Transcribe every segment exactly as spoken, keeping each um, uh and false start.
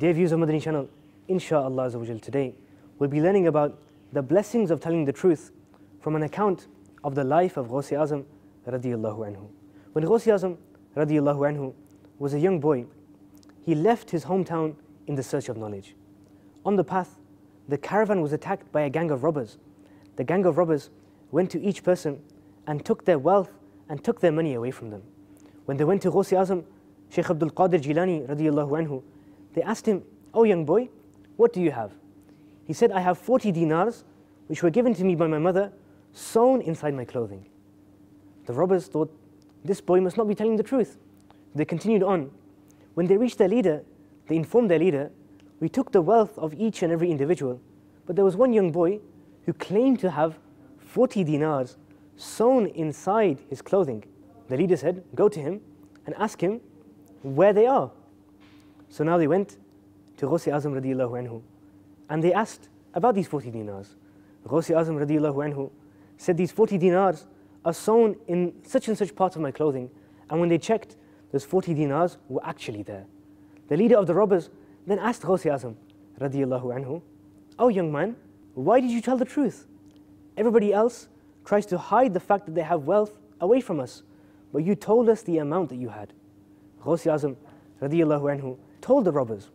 Dear Views of Madani Channel, inshaAllah today we'll be learning about the blessings of telling the truth from an account of the life of Ghaus-e-Azam radiyallahu anhu. When Ghaus-e-Azam radiyallahu anhu was a young boy, he left his hometown in the search of knowledge. On the path, the caravan was attacked by a gang of robbers. The gang of robbers went to each person and took their wealth and took their money away from them. When they went to Ghaus-e-Azam, Shaykh Abdul Qadir Jilani radiyallahu anhu, they asked him, "Oh young boy, what do you have?" He said, "I have forty dinars, which were given to me by my mother, sewn inside my clothing." The robbers thought, this boy must not be telling the truth. They continued on. When they reached their leader, they informed their leader, "We took the wealth of each and every individual, but there was one young boy who claimed to have forty dinars sewn inside his clothing." The leader said, "Go to him and ask him where they are." So now they went to Ghaus-e-Azam radiyallahu anhu and they asked about these forty dinars. Ghaus-e-Azam radiyallahu anhu said, "These forty dinars are sewn in such and such parts of my clothing." And when they checked, those forty dinars were actually there. The leader of the robbers then asked Ghaus-e-Azam radiyallahu anhu, "Oh young man, why did you tell the truth? Everybody else tries to hide the fact that they have wealth away from us, but you told us the amount that you had." Ghaus-e-Azam radiyallahu anhu told the robbers,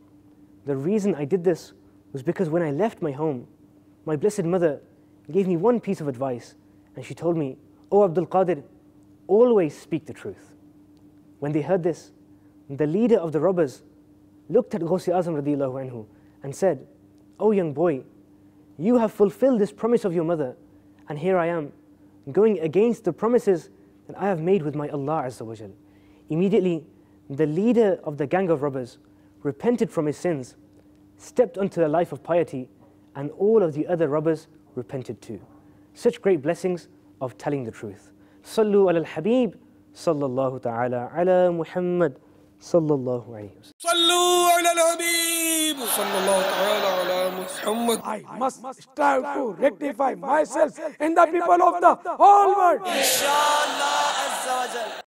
"The reason I did this was because when I left my home, my blessed mother gave me one piece of advice, and she told me, 'Oh Abdul Qadir, always speak the truth.'" When they heard this, the leader of the robbers looked at Ghaus-e-Azam radiyallahu anhu and said, "Oh young boy, you have fulfilled this promise of your mother, and here I am, going against the promises that I have made with my Allah Azza wa Jal." Immediately, the leader of the gang of robbers repented from his sins, stepped onto a life of piety, and all of the other robbers repented too. Such great blessings of telling the truth. Sallu ala al-Habib, sallallahu ta'ala ala Muhammad, sallallahu alayhi wa sallam. Sallu ala al-Habib, sallallahu ta'ala ala Muhammad. I must strive to rectify myself and the people of the whole world. Inshallah Azza wa Jal.